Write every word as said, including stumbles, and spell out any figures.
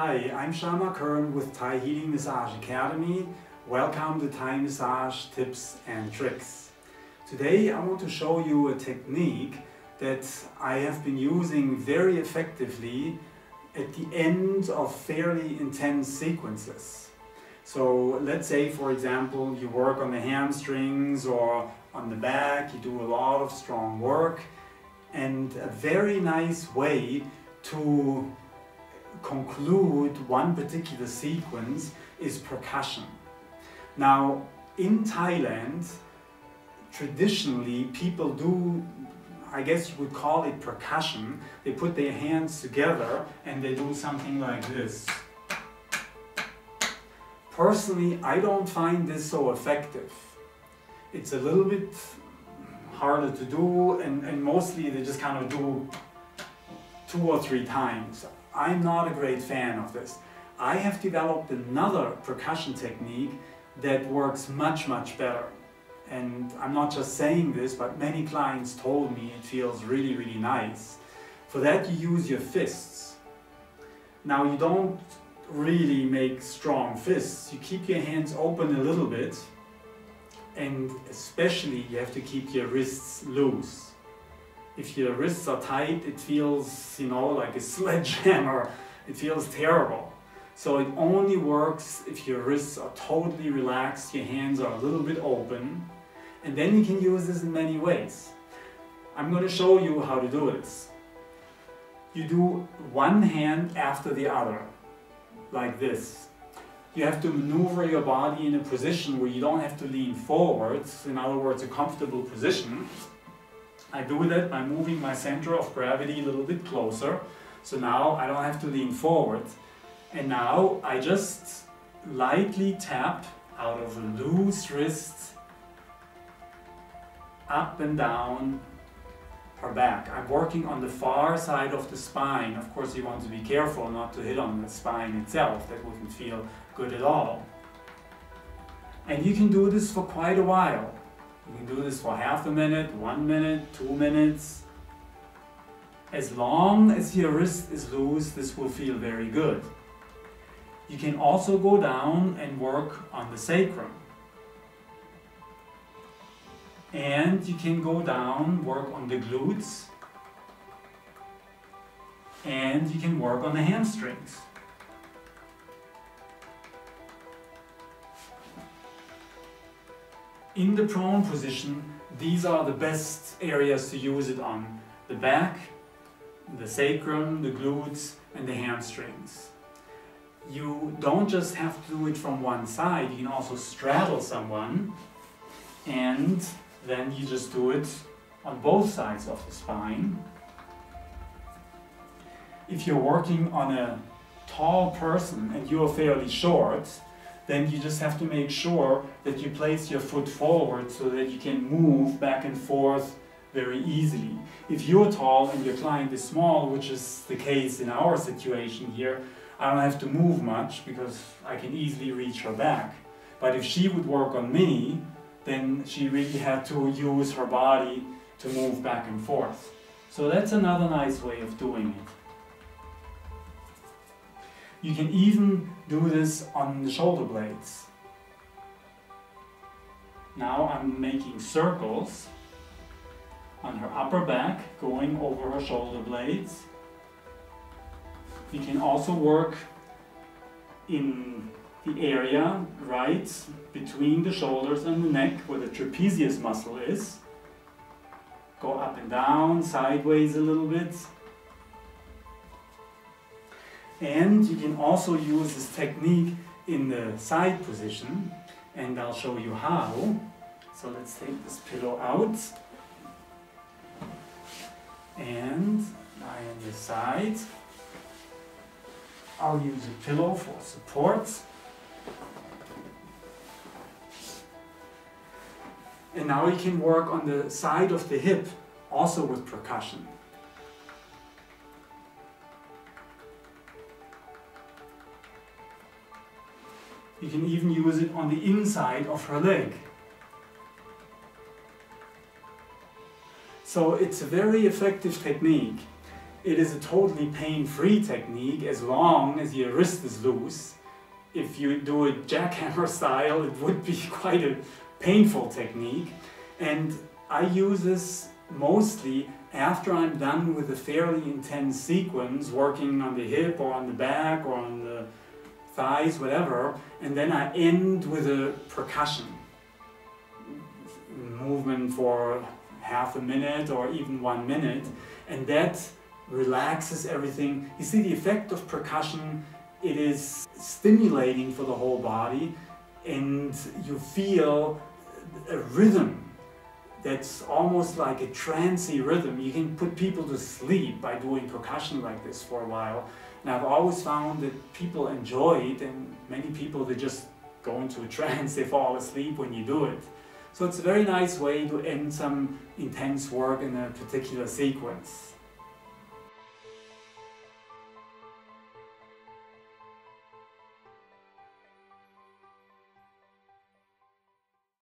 Hi, I'm Shama Kern with Thai Healing Massage Academy. Welcome to Thai Massage Tips and Tricks. Today I want to show you a technique that I have been using very effectively at the end of fairly intense sequences. So let's say, for example, you work on the hamstrings or on the back, you do a lot of strong work, and a very nice way to conclude one particular sequence is percussion. Now, in Thailand, traditionally people do, I guess you would call it percussion. They put their hands together and they do something like this. Personally, I don't find this so effective. It's a little bit harder to do, and, and mostly they just kind of do two or three times. I'm not a great fan of this. I have developed another percussion technique that works much, much better. And I'm not just saying this, but many clients told me it feels really, really nice. For that, you use your fists. Now, you don't really make strong fists. You keep your hands open a little bit, and especially you have to keep your wrists loose. If your wrists are tight, it feels, you know, like a sledgehammer. It feels terrible. So it only works if your wrists are totally relaxed, your hands are a little bit open, and then you can use this in many ways. I'm going to show you how to do this. You do one hand after the other, like this. You have to maneuver your body in a position where you don't have to lean forwards, in other words, a comfortable position. I do that by moving my center of gravity a little bit closer, so now I don't have to lean forward. And now I just lightly tap out of a loose wrist, up and down her back. I'm working on the far side of the spine. Of course, you want to be careful not to hit on the spine itself. That wouldn't feel good at all. And you can do this for quite a while. You can do this for half a minute, one minute, two minutes. As long as your wrist is loose, this will feel very good. You can also go down and work on the sacrum. And you can go down, work on the glutes. And you can work on the hamstrings. In the prone position, these are the best areas to use it on: the back, the sacrum, the glutes, and the hamstrings. You don't just have to do it from one side, you can also straddle someone, and then you just do it on both sides of the spine. If you're working on a tall person and you're fairly short, then you just have to make sure that you place your foot forward so that you can move back and forth very easily. If you're tall and your client is small, which is the case in our situation here, I don't have to move much because I can easily reach her back. But if she would work on me, then she really had to use her body to move back and forth. So that's another nice way of doing it. You can even do this on the shoulder blades. Now I'm making circles on her upper back, going over her shoulder blades. You can also work in the area right between the shoulders and the neck where the trapezius muscle is. Go up and down, sideways a little bit. And you can also use this technique in the side position, and I'll show you how. So let's take this pillow out. And lie on your side. I'll use a pillow for support. And now you can work on the side of the hip, also with percussion. You can even use it on the inside of her leg. So it's a very effective technique. It is a totally pain-free technique as long as your wrist is loose. If you do it jackhammer style, it would be quite a painful technique. And I use this mostly after I'm done with a fairly intense sequence, working on the hip or on the back or on the thighs, whatever, and then I end with a percussion movement for half a minute or even one minute, and that relaxes everything. You see the effect of percussion, it is stimulating for the whole body, and you feel a rhythm that's almost like a trancey rhythm. You can put people to sleep by doing percussion like this for a while. And I've always found that people enjoy it, and many people, they just go into a trance, they fall asleep when you do it. So it's a very nice way to end some intense work in a particular sequence.